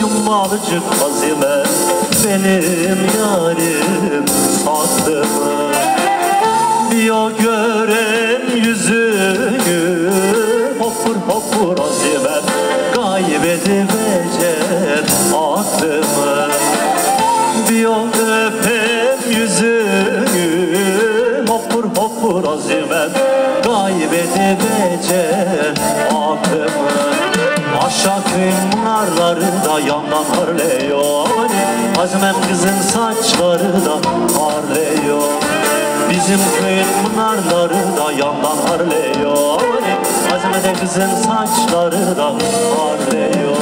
Yummalıcık Azime, benim yarim tatlım. Diyor görem yüzünü, hopur hopur Azime, kaybedivecek aklımı. Diyor öpem yüzünü, hopur hopur Azime, kaybedivecek aklımı. Aşkın narlarında yandan parlıyor, Azimem kızın saçları da parlıyor. Bizim köyün narlarında yandan parlıyor, Azimede kızın saçları da parlıyor.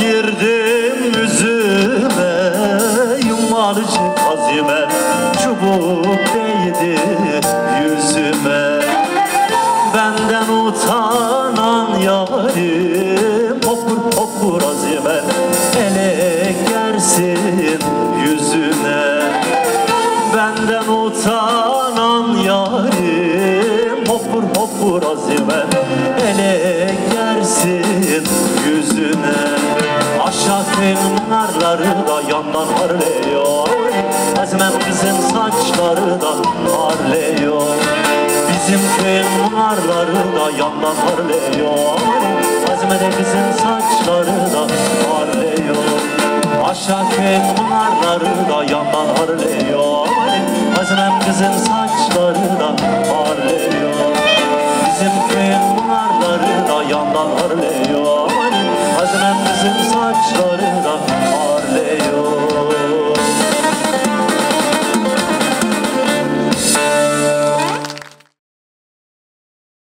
Girdim üzüme, yummalıcık Azime, çubuk değdi yüzüme. Benden utanan yarim, hopur hopur Azime, ele gersin yüzüne. Benden utanan yarim, hopur hopur Azime, ele gersin yüzüne. Aşkın narları da yandan parlıyor, Azimem kızın saçları da parlıyor. Bizim köyün narları da yandan parlıyor, Azimede kızın saçları da parlıyor. Aşkın narları da yandan parlıyor, Azimem kızın saçları da parlıyor. Bizim köyün narları da yandan parlıyor.